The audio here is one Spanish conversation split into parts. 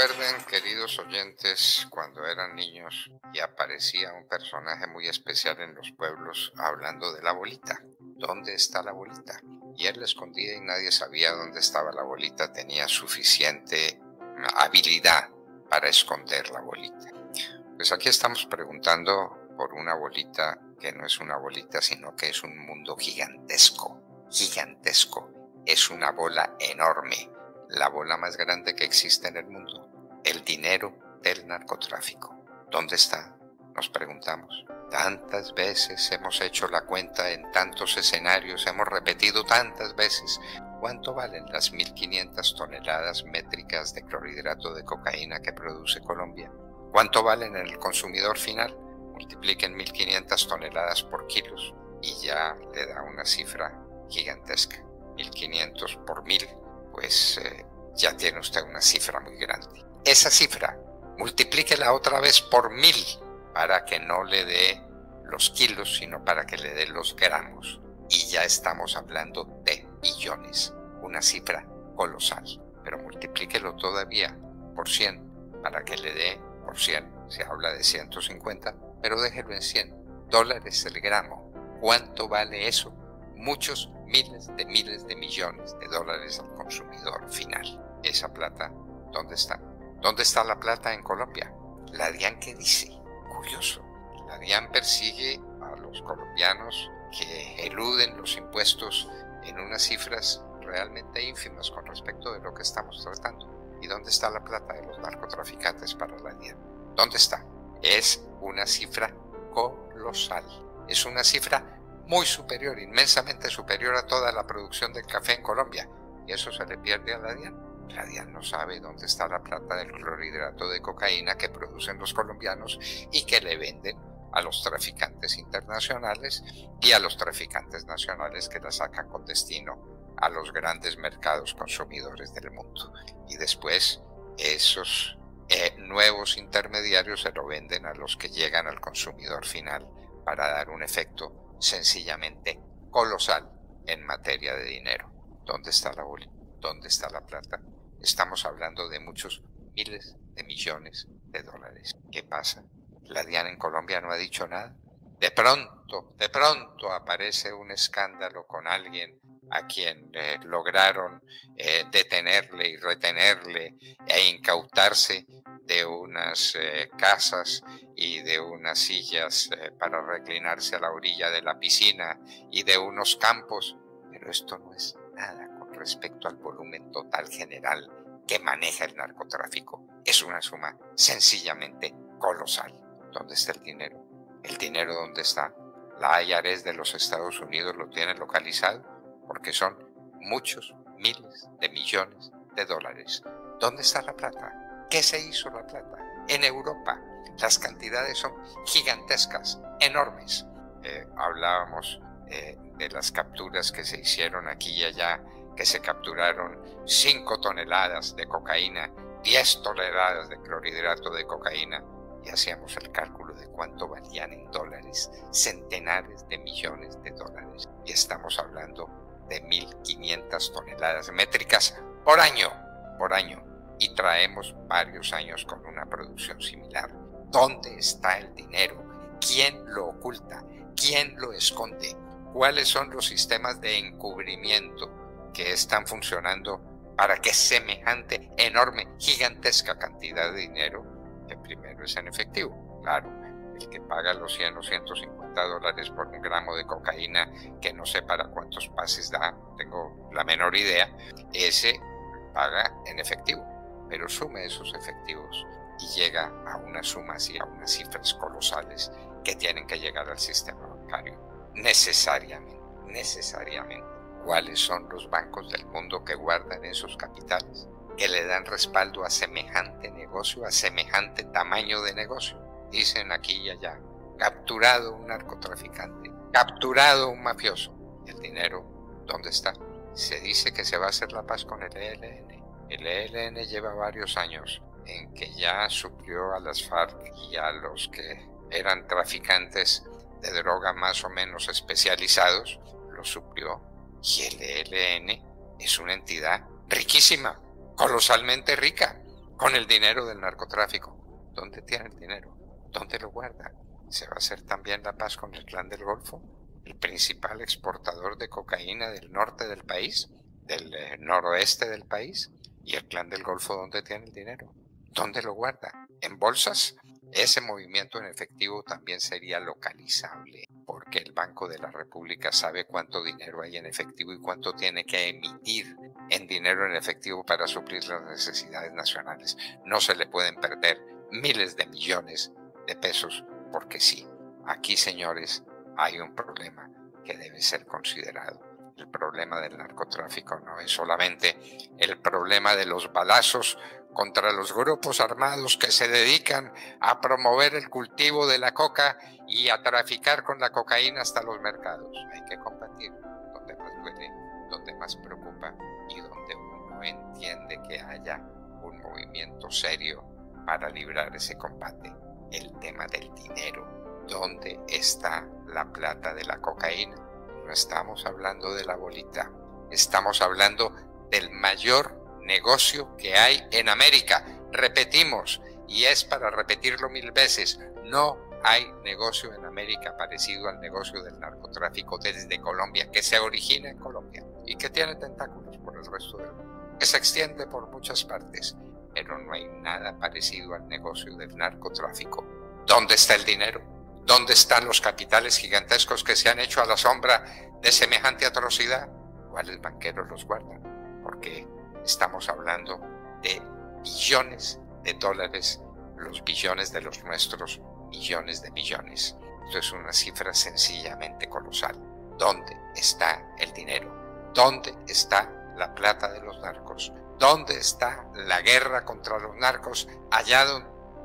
Recuerden, queridos oyentes, cuando eran niños y aparecía un personaje muy especial en los pueblos hablando de la bolita. ¿Dónde está la bolita? Y él la escondía y nadie sabía dónde estaba la bolita. Tenía suficiente habilidad para esconder la bolita. Pues aquí estamos preguntando por una bolita que no es una bolita, sino que es un mundo gigantesco, gigantesco. Es una bola enorme, la bola más grande que existe en el mundo, el dinero del narcotráfico. ¿Dónde está? Nos preguntamos. Tantas veces hemos hecho la cuenta en tantos escenarios, hemos repetido tantas veces. ¿Cuánto valen las 1.500 toneladas métricas de clorhidrato de cocaína que produce Colombia? ¿Cuánto valen en el consumidor final? Multipliquen 1.500 toneladas por kilos y ya le da una cifra gigantesca. 1.500 por 1.000, pues ya tiene usted una cifra muy grande. Esa cifra, multiplíquela otra vez por 1.000. Para que no le dé los kilos, sino para que le dé los gramos. Y ya estamos hablando de billones, una cifra colosal. Pero multiplíquelo todavía por 100, para que le dé por 100. Se habla de 150, pero déjelo en 100. Dólares el gramo. ¿Cuánto vale eso? Muchos miles de millones de dólares al consumidor final. Esa plata, ¿dónde está? ¿Dónde está la plata en Colombia? La DIAN, ¿qué dice? Curioso, la DIAN persigue a los colombianos que eluden los impuestos en unas cifras realmente ínfimas con respecto de lo que estamos tratando. ¿Y dónde está la plata de los narcotraficantes para la DIAN? ¿Dónde está? Es una cifra colosal, es una cifra muy superior, inmensamente superior a toda la producción del café en Colombia. ¿Y eso se le pierde a la DIAN? La DIAN no sabe dónde está la plata del clorhidrato de cocaína que producen los colombianos y que le venden a los traficantes internacionales y a los traficantes nacionales que la sacan con destino a los grandes mercados consumidores del mundo. Y después esos nuevos intermediarios se lo venden a los que llegan al consumidor final para dar un efecto sencillamente colosal en materia de dinero. ¿Dónde está la bolita? ¿Dónde está la plata? Estamos hablando de muchos miles de millones de dólares. ¿Qué pasa? La DIAN en Colombia no ha dicho nada. De pronto aparece un escándalo con alguien a quien lograron detenerle y retenerle e incautarse de unas casas y de unas sillas para reclinarse a la orilla de la piscina y de unos campos. Pero esto no es nada respecto al volumen total general que maneja el narcotráfico. Es una suma sencillamente colosal. ¿Dónde está el dinero? ¿El dinero dónde está? La IRS de los Estados Unidos lo tiene localizado porque son muchos miles de millones de dólares. ¿Dónde está la plata? ¿Qué se hizo la plata? En Europa las cantidades son gigantescas, enormes. Hablábamos de las capturas que se hicieron aquí y allá, que se capturaron 5 toneladas de cocaína, 10 toneladas de clorhidrato de cocaína, y hacíamos el cálculo de cuánto valían en dólares, centenares de millones de dólares. Y estamos hablando de 1.500 toneladas métricas por año, y traemos varios años con una producción similar. ¿Dónde está el dinero? ¿Quién lo oculta? ¿Quién lo esconde? ¿Cuáles son los sistemas de encubrimiento que están funcionando para que semejante, enorme, gigantesca cantidad de dinero, que primero es en efectivo, claro, el que paga los 100 o 150 dólares por un gramo de cocaína, que no sé para cuántos pases da, tengo la menor idea, ese paga en efectivo, pero sume esos efectivos y llega a unas sumas y a unas cifras colosales que tienen que llegar al sistema bancario, necesariamente. ¿Cuáles son los bancos del mundo que guardan esos capitales, que le dan respaldo a semejante negocio, a semejante tamaño de negocio? Dicen aquí y allá, capturado un narcotraficante, capturado un mafioso. ¿Y el dinero dónde está? Se dice que se va a hacer la paz con el ELN. El ELN lleva varios años en que ya suplió a las FARC y a los que eran traficantes de droga más o menos especializados, los suplió. Y el ELN es una entidad riquísima, colosalmente rica. con el dinero del narcotráfico. ¿Dónde tiene el dinero? ¿Dónde lo guarda? ¿Se va a hacer también la paz con el clan del Golfo, el principal exportador de cocaína del norte del país, del noroeste del país? ¿Y el clan del Golfo dónde tiene el dinero? ¿Dónde lo guarda? ¿En bolsas? Ese movimiento en efectivo también sería localizable, porque el Banco de la República sabe cuánto dinero hay en efectivo y cuánto tiene que emitir en dinero en efectivo para suplir las necesidades nacionales. No se le pueden perder miles de millones de pesos, porque sí. Aquí, señores, hay un problema que debe ser considerado. El problema del narcotráfico no es solamente el problema de los balazos contra los grupos armados que se dedican a promover el cultivo de la coca y a traficar con la cocaína hasta los mercados. Hay que combatir donde más duele, donde más preocupa y donde uno entiende que haya un movimiento serio para librar ese combate. El tema del dinero. ¿Dónde está la plata de la cocaína? No estamos hablando de la bolita, estamos hablando del mayor negocio que hay en América. Repetimos, y es para repetirlo mil veces, no hay negocio en América parecido al negocio del narcotráfico desde Colombia, que se origina en Colombia y que tiene tentáculos por el resto del mundo, que se extiende por muchas partes, pero no hay nada parecido al negocio del narcotráfico. ¿Dónde está el dinero? ¿Dónde están los capitales gigantescos que se han hecho a la sombra de semejante atrocidad? ¿Cuáles banqueros los guardan? Porque estamos hablando de billones de dólares, los billones de los nuestros, millones de millones. Esto es una cifra sencillamente colosal. ¿Dónde está el dinero? ¿Dónde está la plata de los narcos? ¿Dónde está la guerra contra los narcos? Hallado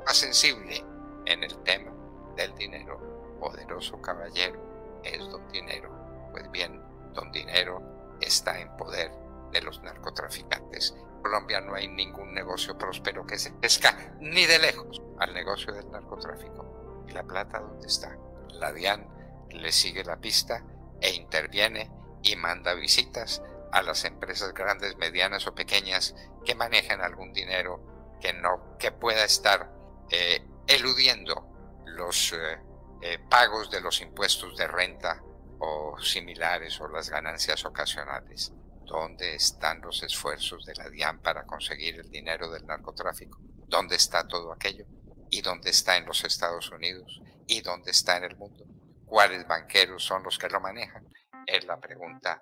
más sensible en el tema del dinero. Poderoso caballero es don dinero. Pues bien, don dinero está en poder de los narcotraficantes. En Colombia no hay ningún negocio próspero que se pesca ni de lejos al negocio del narcotráfico. ¿Y la plata dónde está? La DIAN le sigue la pista e interviene y manda visitas a las empresas grandes, medianas o pequeñas que manejan algún dinero que pueda estar eludiendo los pagos de los impuestos de renta o similares o las ganancias ocasionales. ¿Dónde están los esfuerzos de la DIAN para conseguir el dinero del narcotráfico? ¿Dónde está todo aquello? ¿Y dónde está en los Estados Unidos? ¿Y dónde está en el mundo? ¿Cuáles banqueros son los que lo manejan? Es la pregunta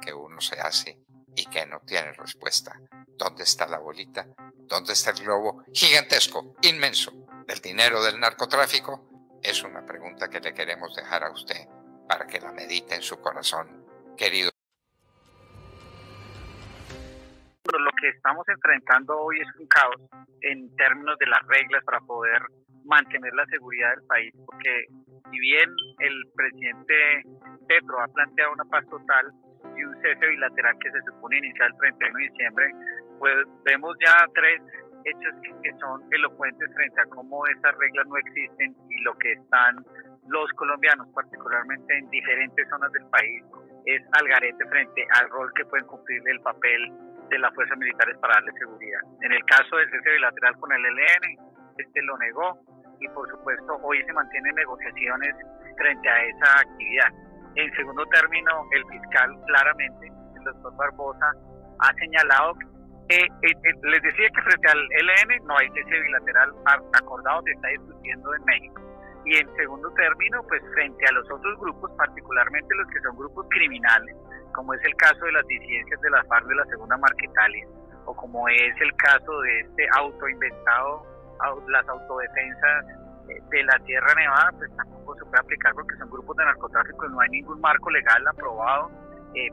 que uno se hace y que no tiene respuesta. ¿Dónde está la bolita? ¿Dónde está el globo gigantesco, inmenso, del dinero del narcotráfico? Es una pregunta que le queremos dejar a usted para que la medite en su corazón, querido. Lo que estamos enfrentando hoy es un caos en términos de las reglas para poder mantener la seguridad del país, porque si bien el presidente Petro ha planteado una paz total y un cese bilateral que se supone iniciar el 31 de diciembre, pues vemos ya tres hechos que son elocuentes frente a cómo esas reglas no existen y lo que están los colombianos, particularmente en diferentes zonas del país, es al garete frente al rol que pueden cumplir el papel de las fuerzas militares para darle seguridad. En el caso del cese bilateral con el ELN, este lo negó y por supuesto hoy se mantienen negociaciones frente a esa actividad. En segundo término, el fiscal claramente, el doctor Barbosa, ha señalado que les decía que frente al ELN no hay cese bilateral acordado, se está discutiendo en México. Y en segundo término, pues frente a los otros grupos, particularmente los que son grupos criminales, como es el caso de las disidencias de la FARC de la Segunda Marquetalia, o como es el caso de este autoinventado, las Autodefensas de la Tierra Nevada, pues tampoco se puede aplicar porque son grupos de narcotráfico y no hay ningún marco legal aprobado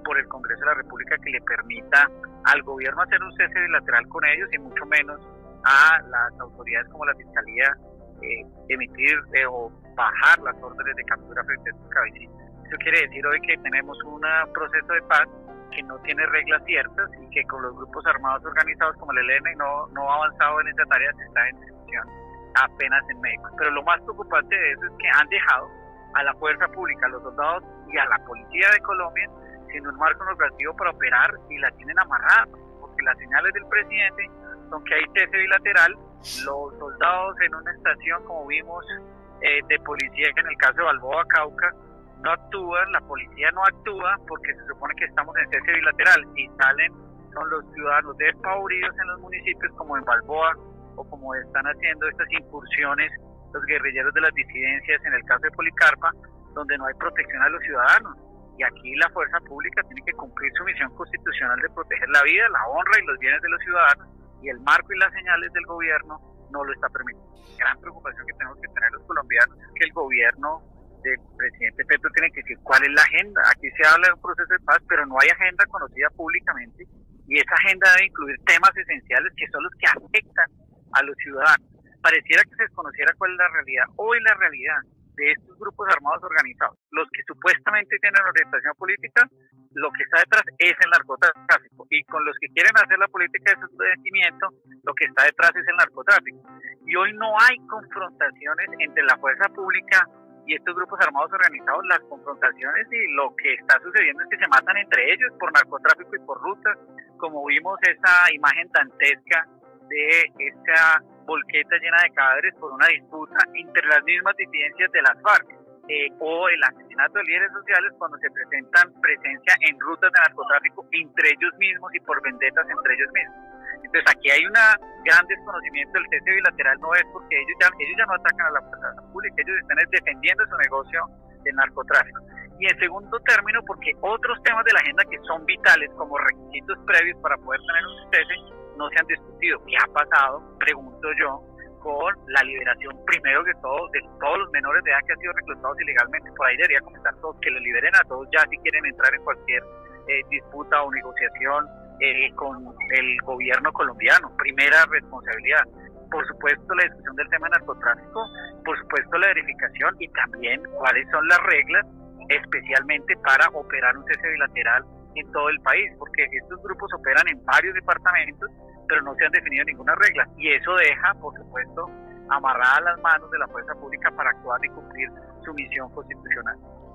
por el Congreso de la República que le permita al gobierno hacer un cese bilateral con ellos y mucho menos a las autoridades como la Fiscalía emitir o bajar las órdenes de captura frente a estos cabecillas. Eso quiere decir hoy que tenemos un proceso de paz que no tiene reglas ciertas y que con los grupos armados organizados como el ELN no ha avanzado en esa tarea, se está en discusión apenas en México. Pero lo más preocupante de eso es que han dejado a la fuerza pública, a los soldados y a la policía de Colombia sin un marco normativo para operar y la tienen amarrada, porque las señales del presidente son que hay cese bilateral, los soldados en una estación, como vimos, de policía, que en el caso de Balboa, Cauca, no actúan, la policía no actúa porque se supone que estamos en cese bilateral, y salen, son los ciudadanos despavoridos en los municipios como en Balboa, o como están haciendo estas incursiones los guerrilleros de las disidencias en el caso de Policarpa, donde no hay protección a los ciudadanos. Y aquí la fuerza pública tiene que cumplir su misión constitucional de proteger la vida, la honra y los bienes de los ciudadanos, y el marco y las señales del gobierno no lo está permitiendo. La gran preocupación que tenemos que tener los colombianos es que el gobierno del presidente Petro tiene que decir cuál es la agenda. Aquí se habla de un proceso de paz, pero no hay agenda conocida públicamente, y esa agenda debe incluir temas esenciales que son los que afectan a los ciudadanos. Pareciera que se desconociera cuál es la realidad. Hoy la realidad de estos grupos armados organizados, los que supuestamente tienen orientación política, lo que está detrás es el narcotráfico, y con los que quieren hacer la política de sostenimiento, lo que está detrás es el narcotráfico. Y hoy no hay confrontaciones entre la fuerza pública y estos grupos armados organizados. Las confrontaciones y lo que está sucediendo es que se matan entre ellos por narcotráfico y por rutas, como vimos esa imagen dantesca de esta volqueta llena de cadáveres por una disputa entre las mismas disidencias de las FARC, o el asesinato de líderes sociales cuando se presentan presencia en rutas de narcotráfico entre ellos mismos y por vendetas entre ellos mismos. Entonces aquí hay un gran desconocimiento del cese bilateral. No es porque ellos ya no atacan a la fuerza pública, ellos están defendiendo su negocio del narcotráfico. Y en segundo término, porque otros temas de la agenda que son vitales como requisitos previos para poder tener un cese no se han discutido. ¿Qué ha pasado, pregunto yo, con la liberación, primero que todo, de todos los menores de edad que han sido reclutados ilegalmente? Por ahí debería comenzar todos, que los liberen a todos ya si quieren entrar en cualquier disputa o negociación con el gobierno colombiano. Primera responsabilidad. Por supuesto, la discusión del tema de narcotráfico, por supuesto, la verificación, y también cuáles son las reglas, especialmente para operar un cese bilateral en todo el país, porque estos grupos operan en varios departamentos, pero no se han definido ninguna regla, y eso deja, por supuesto, amarradas las manos de la fuerza pública para actuar y cumplir su misión constitucional.